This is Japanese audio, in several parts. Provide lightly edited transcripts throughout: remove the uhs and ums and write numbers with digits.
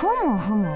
ふむふむ。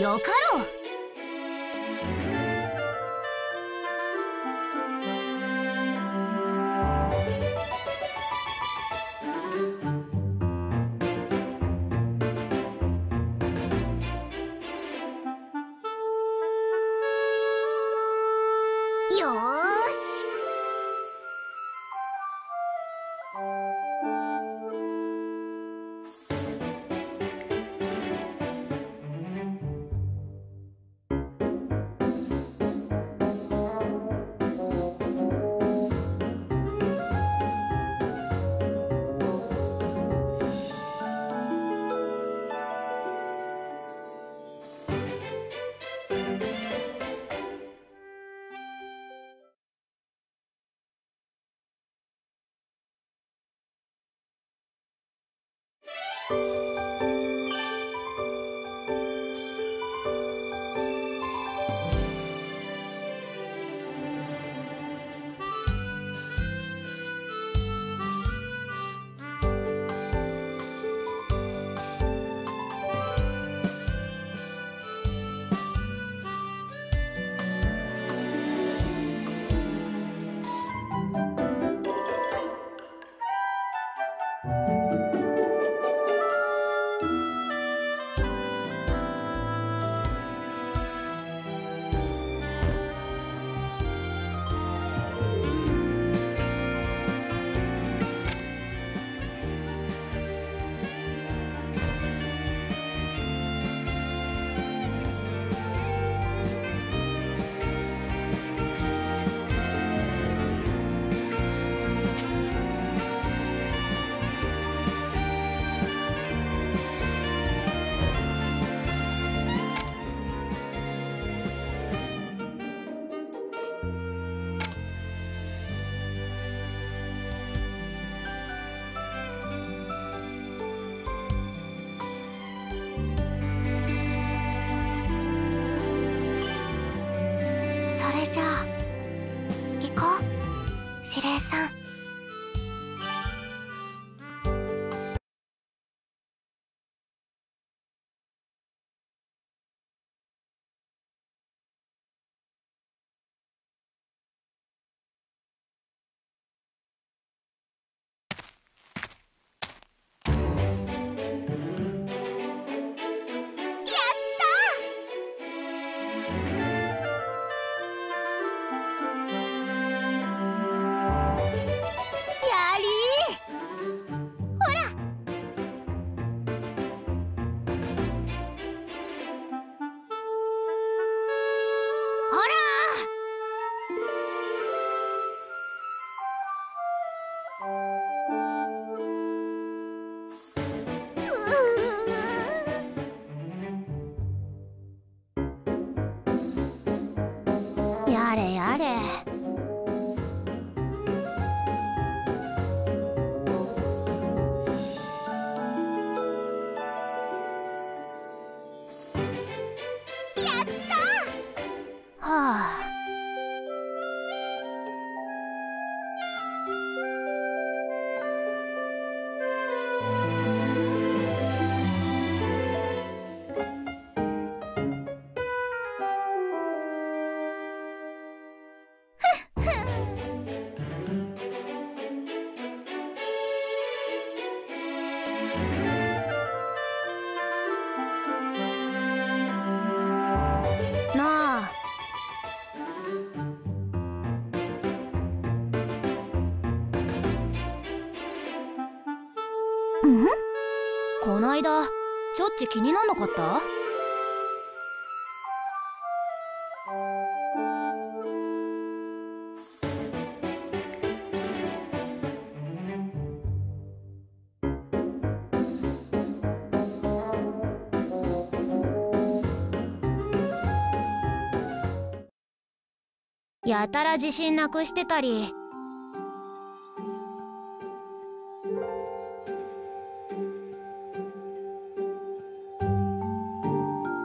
よかろう。じゃあ行こう司令さん。やれやれ。やった!はあ。こないだちょっち気になんなかった？やたら自信なくしてたり。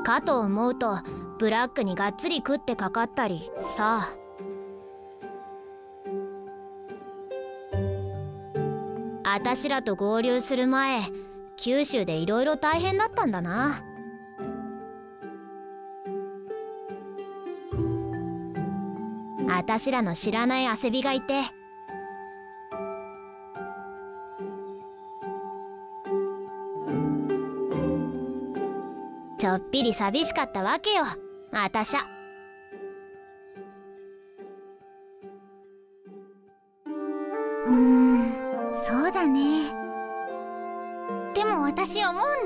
かと思うとブラックにがっつり食ってかかったりさあ。あたしらと合流する前九州でいろいろ大変だったんだな。あたしらの知らないアセビがいて。ちょっぴり寂しかったわけよ、あたしゃ。そうだね。でも私思うん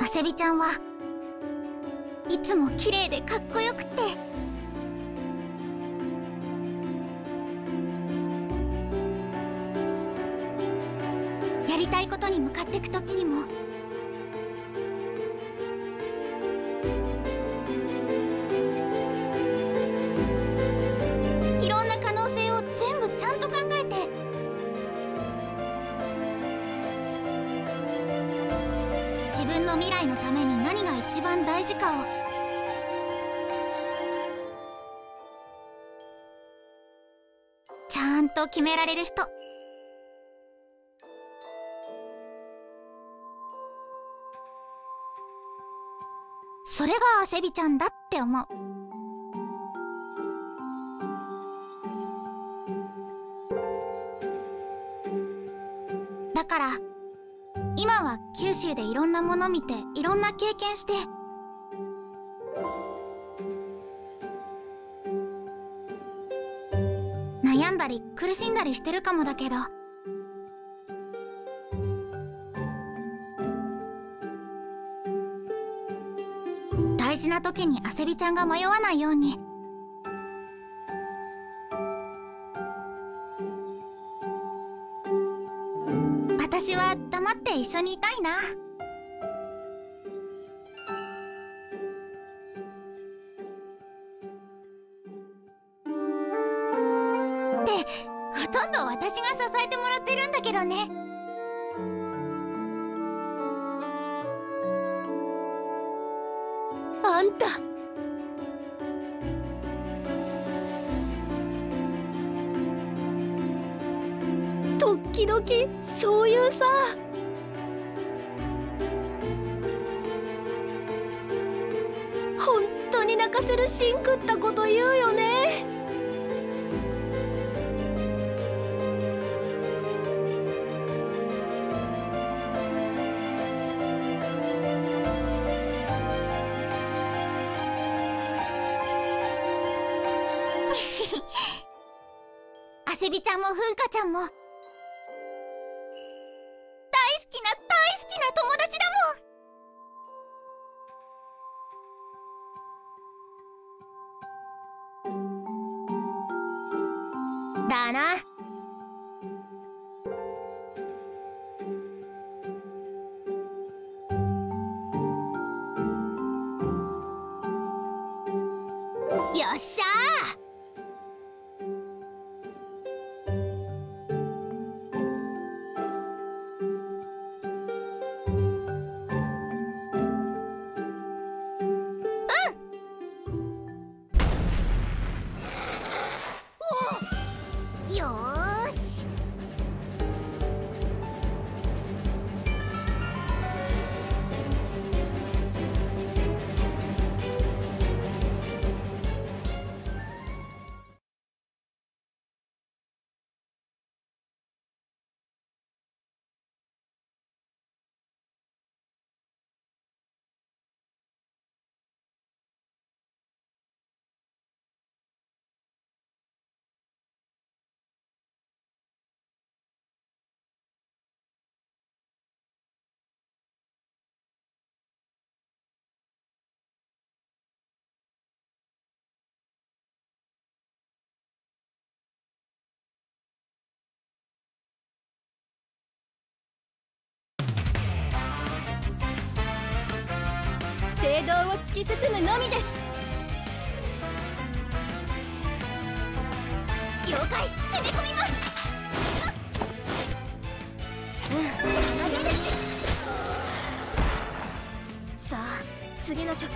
だ。アセビちゃんはいつも綺麗でかっこよくて、やりたいことに向かっていくときにもいろんな可能性を全部ちゃんと考えて、自分の未来のために何が一番大事かをちゃんと決められる人。それがアセビちゃんだって思う。だから今は九州でいろんなもの見ていろんな経験して、悩んだり苦しんだりしてるかもだけど、大事な時にアセビちゃんが迷わないように、私は黙って一緒にいたいな。ってほとんど私が支えてもらってるんだけどね。んた。時々そういうさ。本当に泣かせるシンクったこと言うよね。あせびちゃんもふうかちゃんも大好きな大好きな友達だもん。だな。よっしゃー。聖堂を突き進むのみです。了解、攻め込みます。さあ次の曲。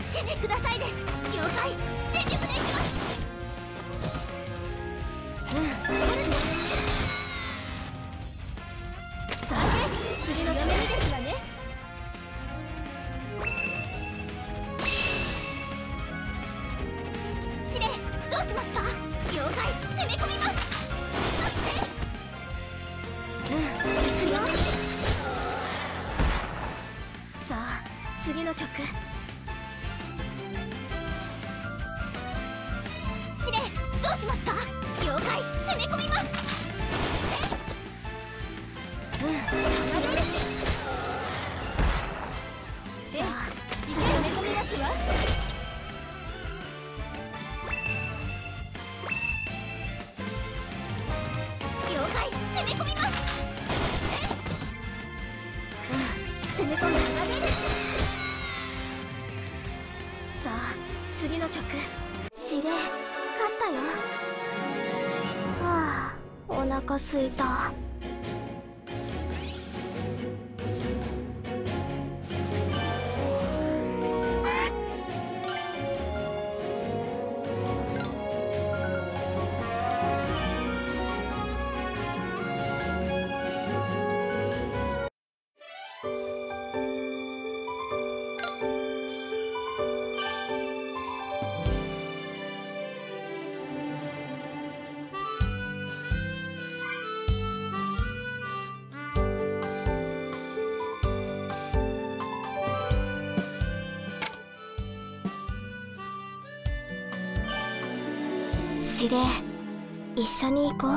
指示くださいです。了解、全力でいきます。次のためにですわね。司令、どうしますか？了解、攻め込みます。行くよ。さあ、次の曲。司令、どうしますか？了解、攻め込みます。次の曲。司令、勝ったよ。はあ、お腹すいた。司令、一緒に行こう。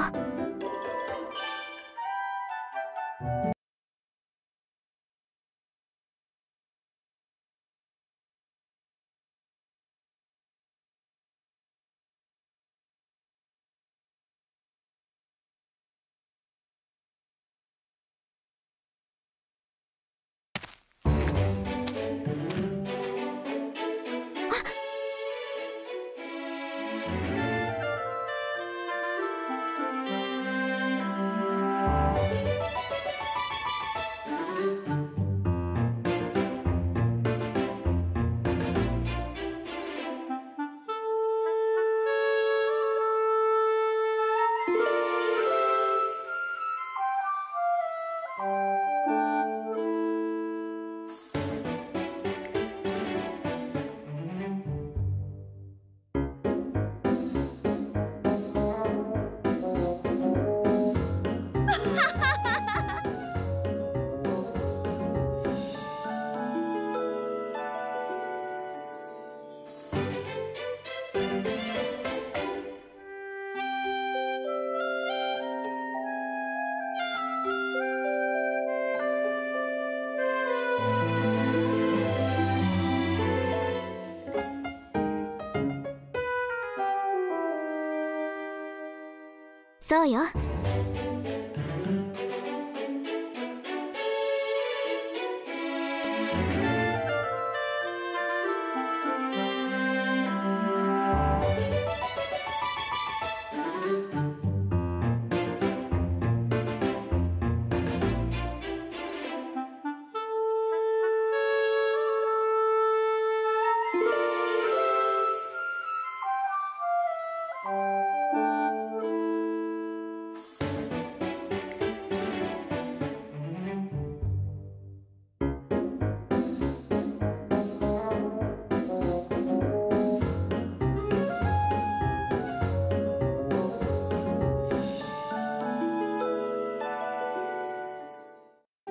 そうよ。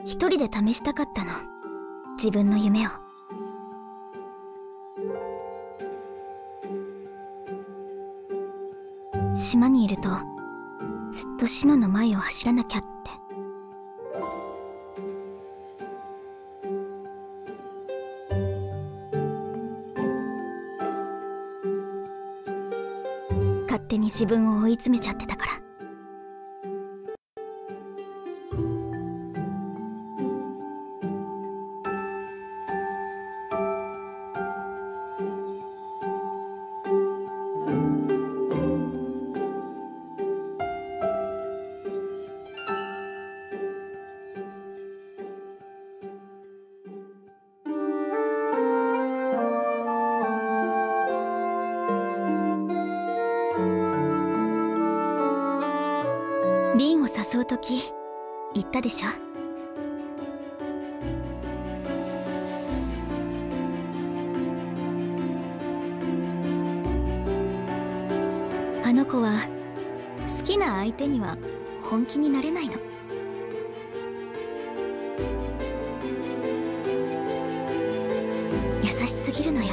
一人で試したかったの、自分の夢を。島にいるとずっとシノの前を走らなきゃって。勝手に自分を追い詰めちゃってたから。凛を誘う時言ったでしょ。あの子は好きな相手には本気になれないの。優しすぎるのよ。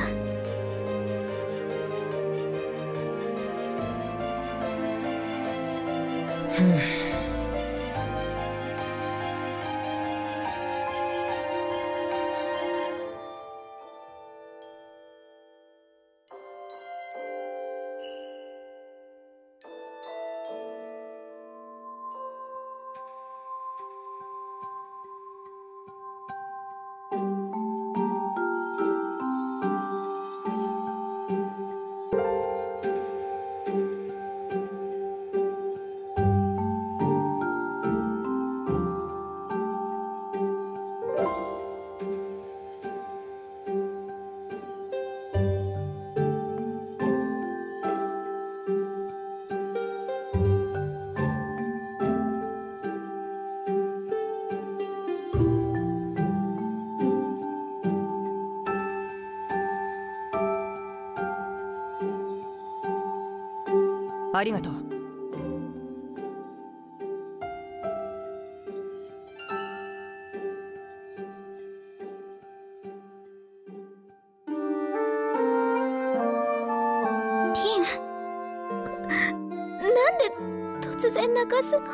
ありがとう。凛、なんで突然泣かすの？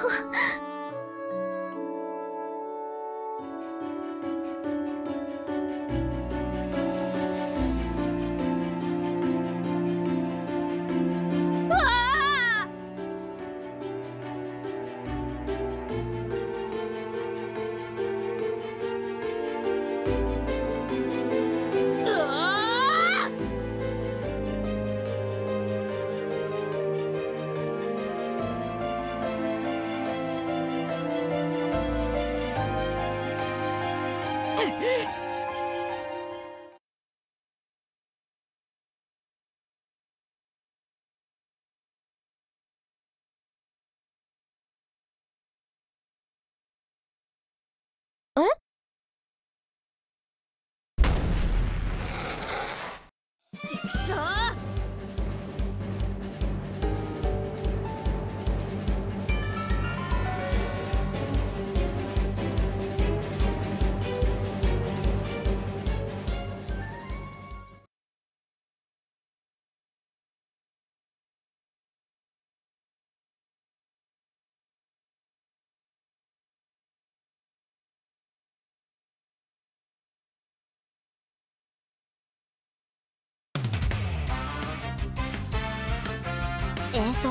演奏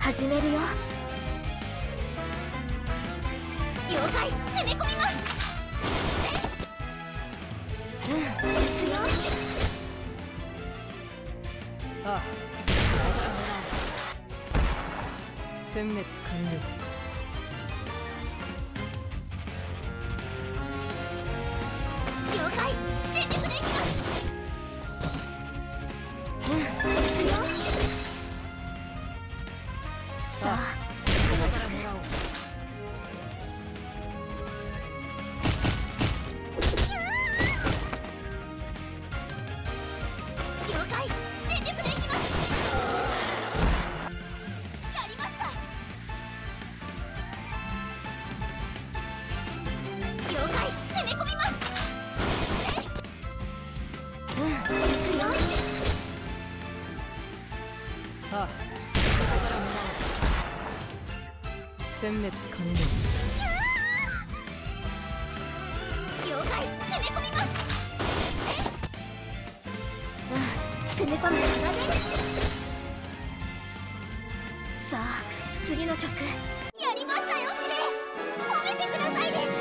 始めるよ。妖怪攻め込みます。ああ、殲滅完了。 殲滅完了。妖怪攻め込みます。攻め込んで離れる。さあ次の曲やりましたよ。司令褒めてくださいです。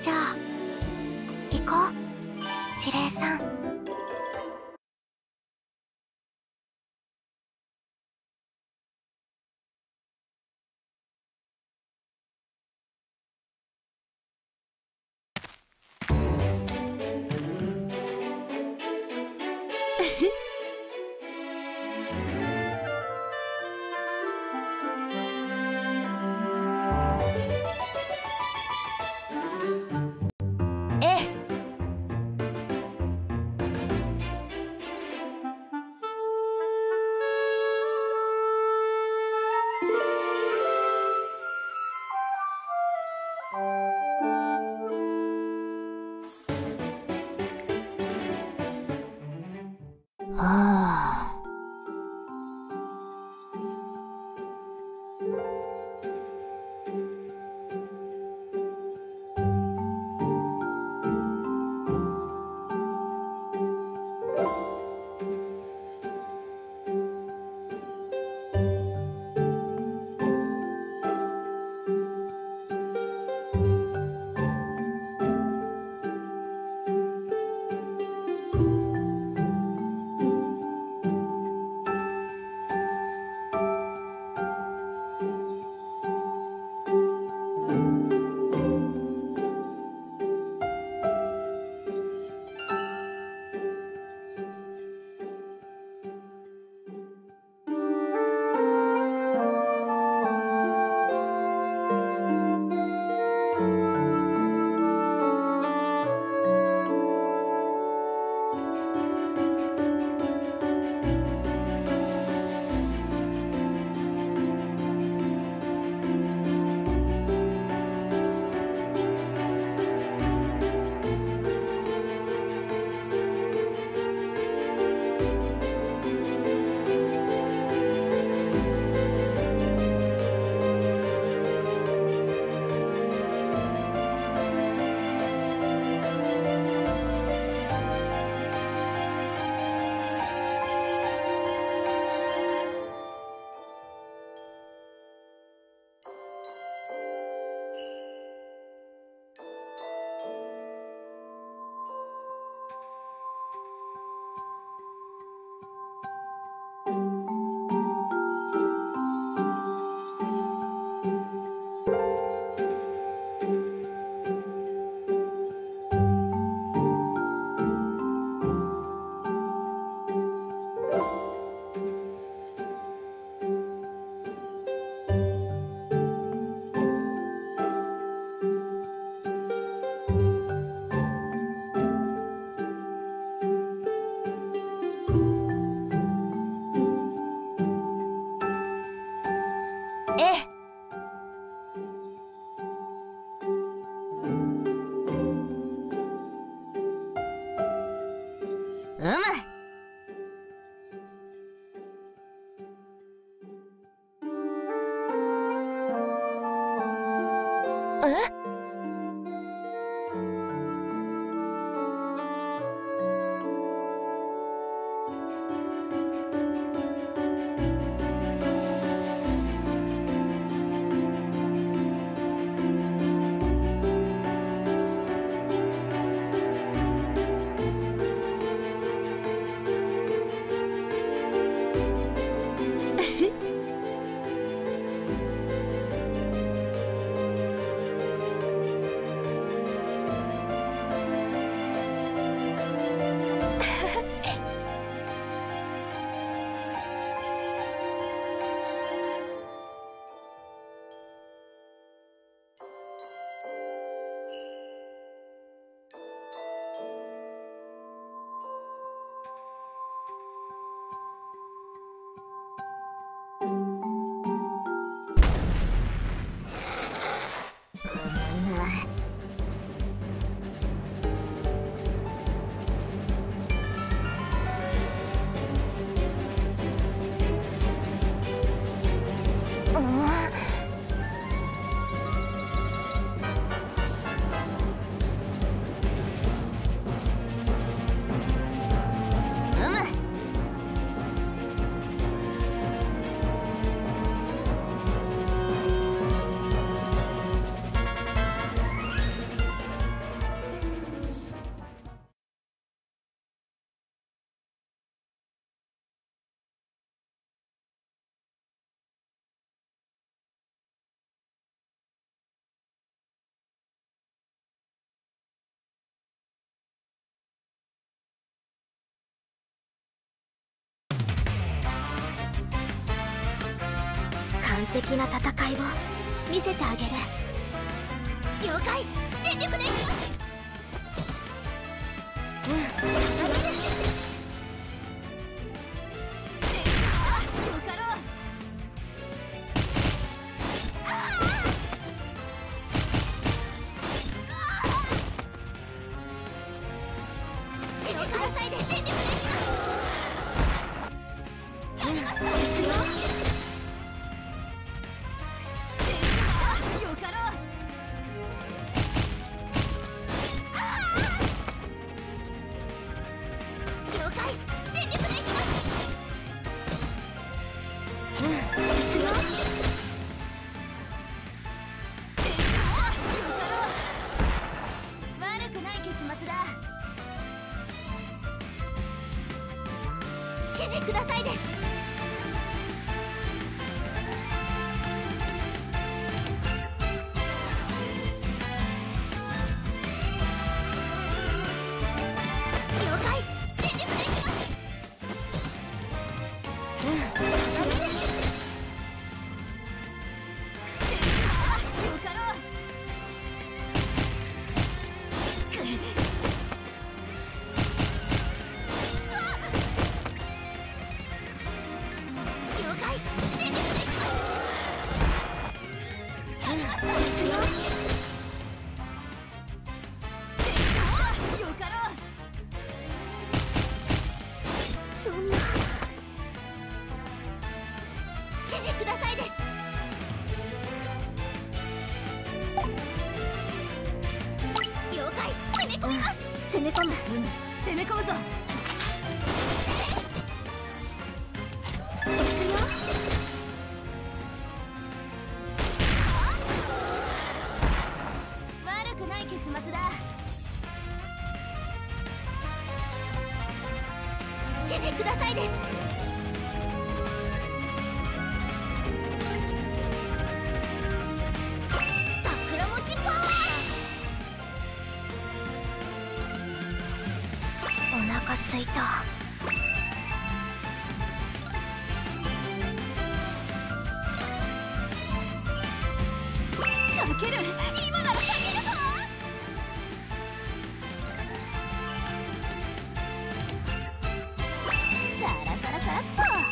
じゃあ行こう、司令さん。うむ。え？完璧な戦いを見せてあげる。了解、全力です。指示くださいです。全力です。やりましたよ。指示くださいです。了解、全力でいきます。よかろう。指示くださいです。了解、攻め込みます。攻め込む、攻め込むぞ。悪くない結末だ。指示くださいです。お腹すいた。かける、今ならかけるぞ。サラサラサラっと。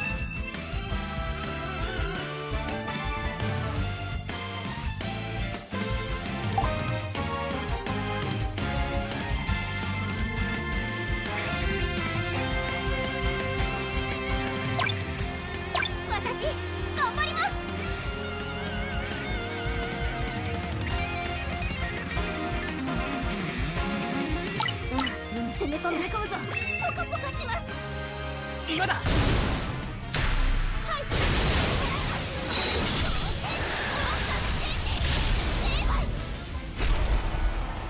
攻め込むぞ。ポカポカします。今だ。はい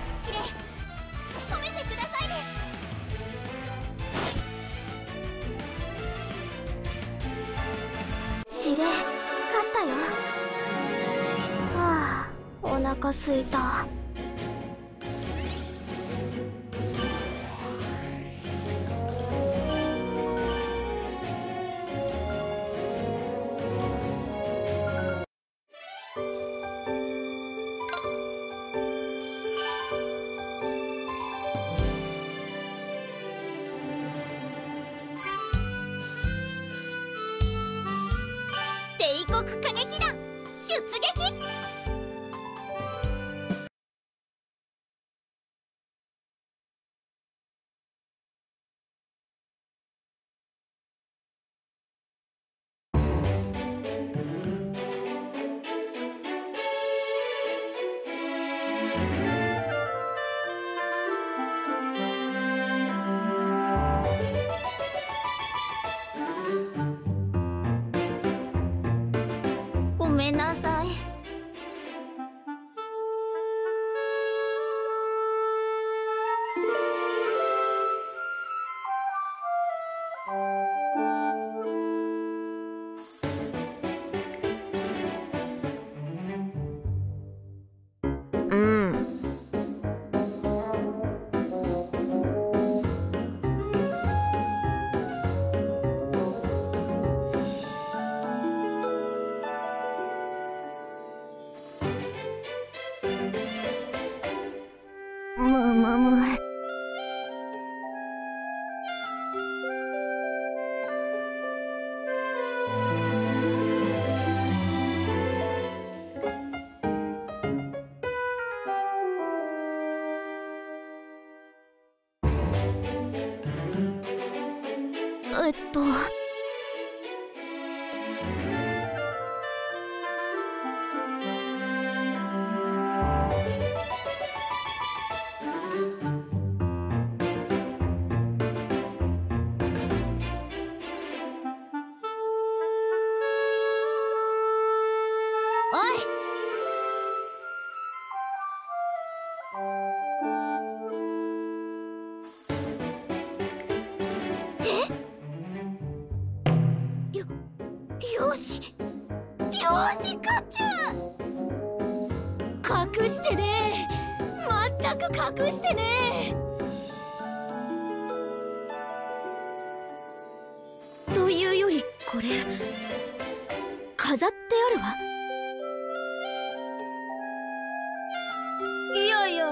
司令、止めてくださいね。司令、勝ったよ。はあ、お腹すいた。隠してねー、まったく隠してねー。というよりこれ飾ってあるわ。いやいや、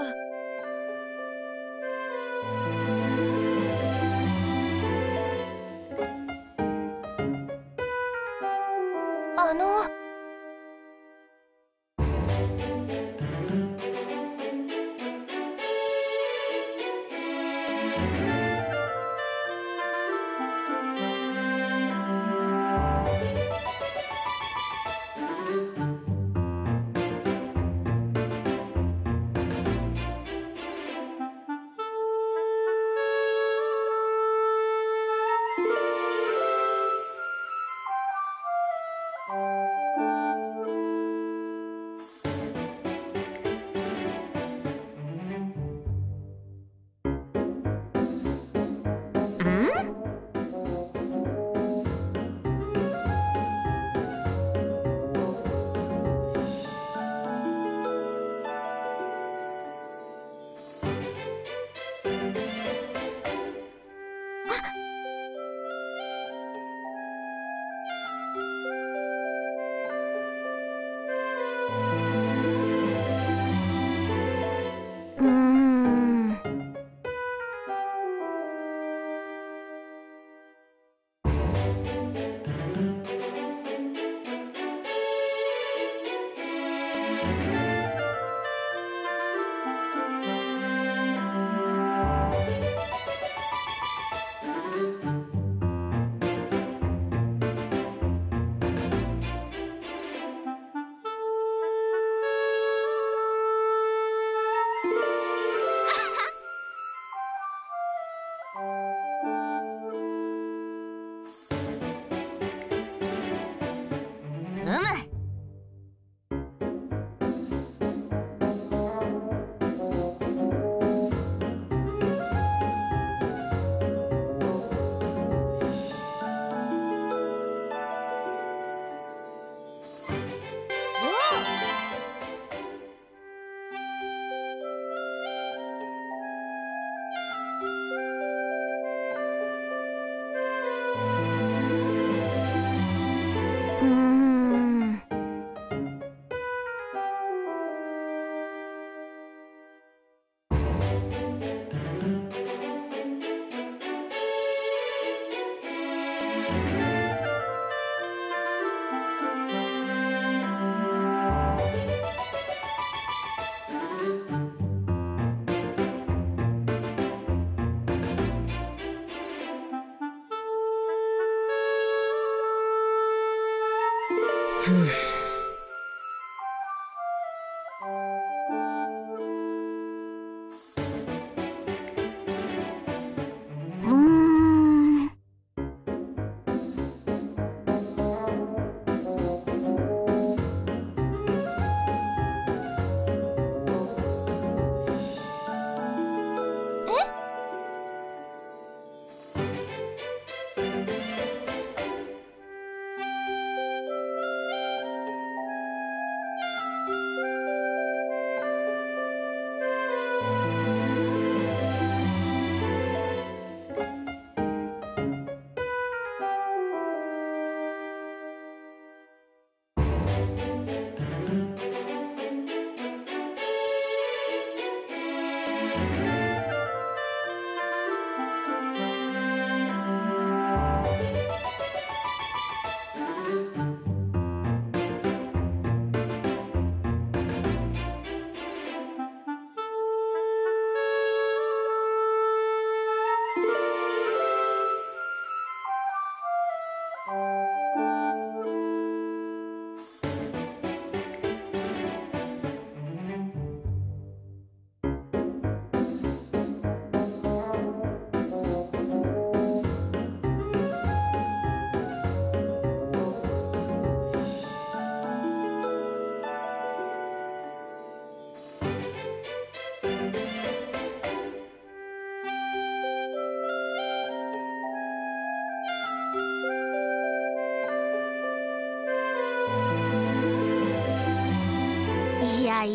い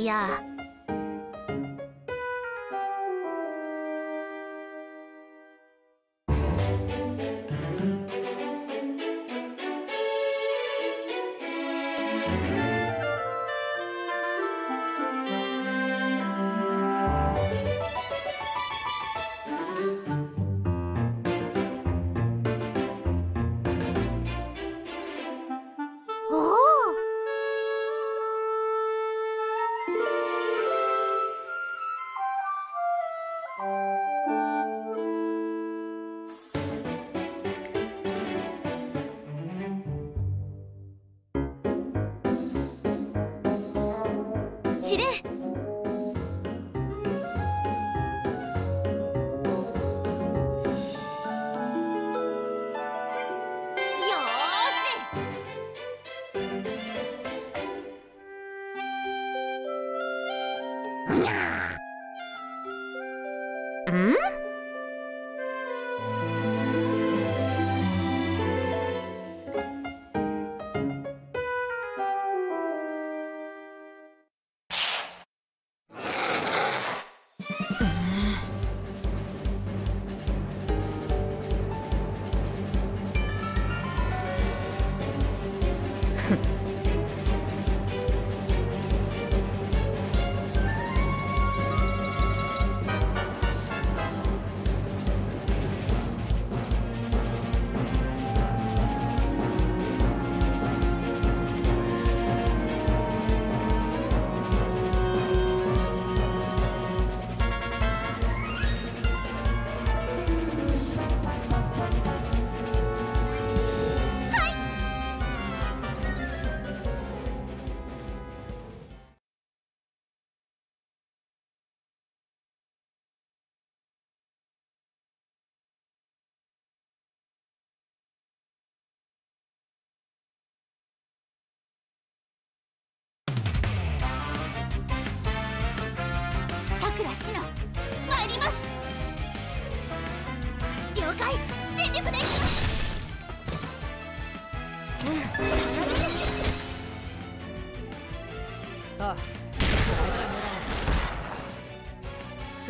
や。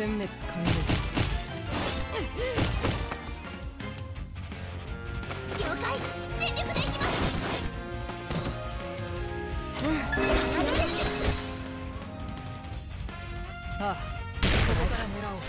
殲滅完了。了解、全力でいきます。ああ、そこから狙おう。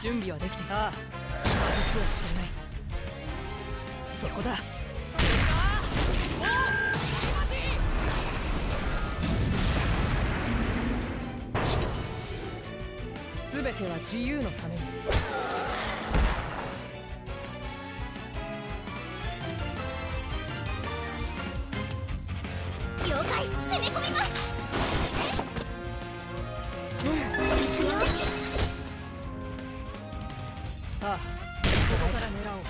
準備はできている。ああ、私は知らない。そこだ。 全ては自由のために。了解、攻め込みます。ああ、ここから狙おう。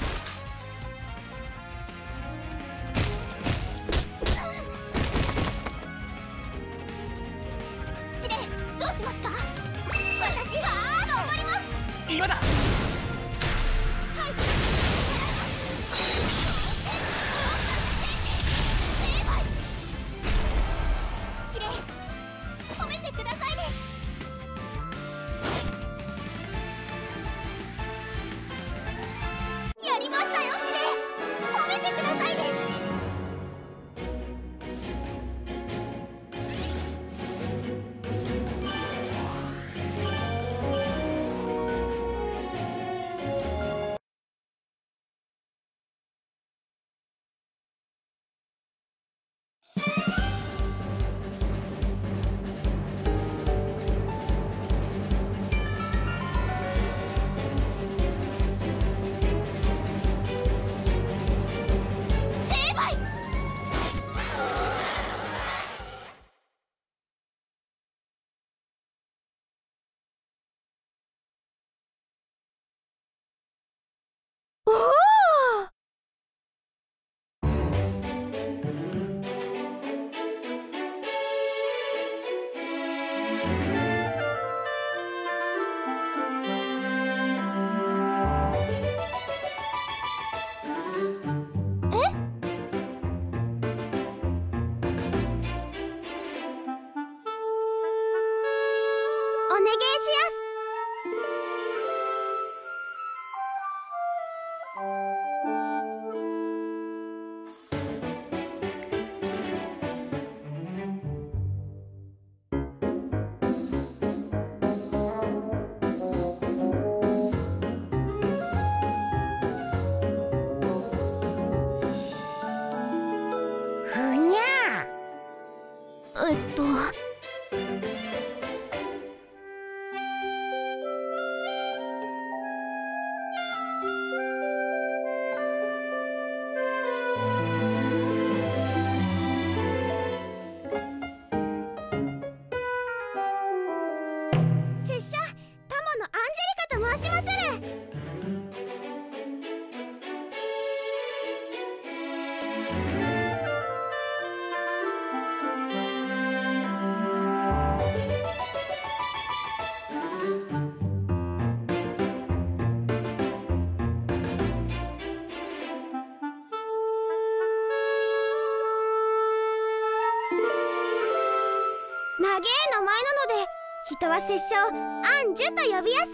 人は拙者をアンジュと呼びやす。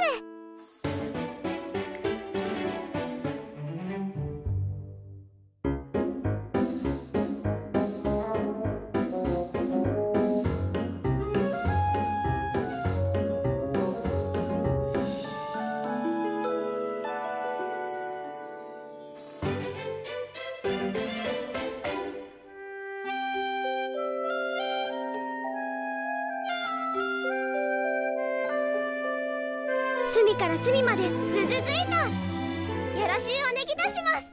隅から隅までずずずいた。よろしゅうお願いいたします。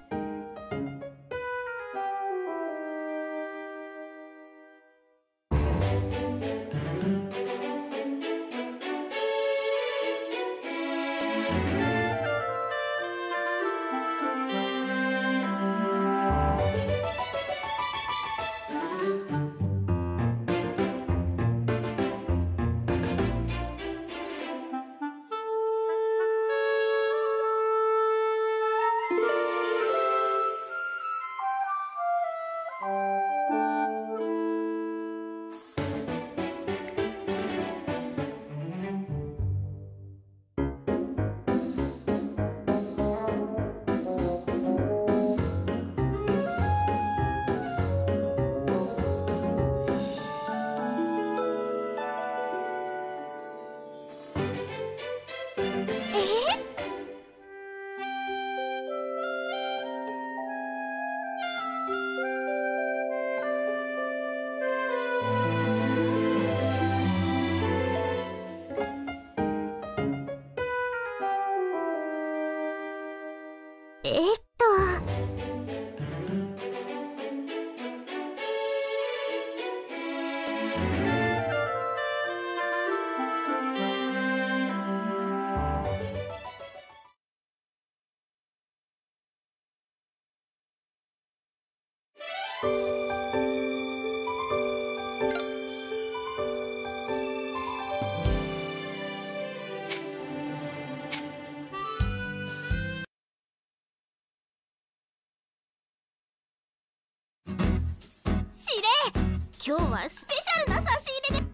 今日はスペシャルな差し入れで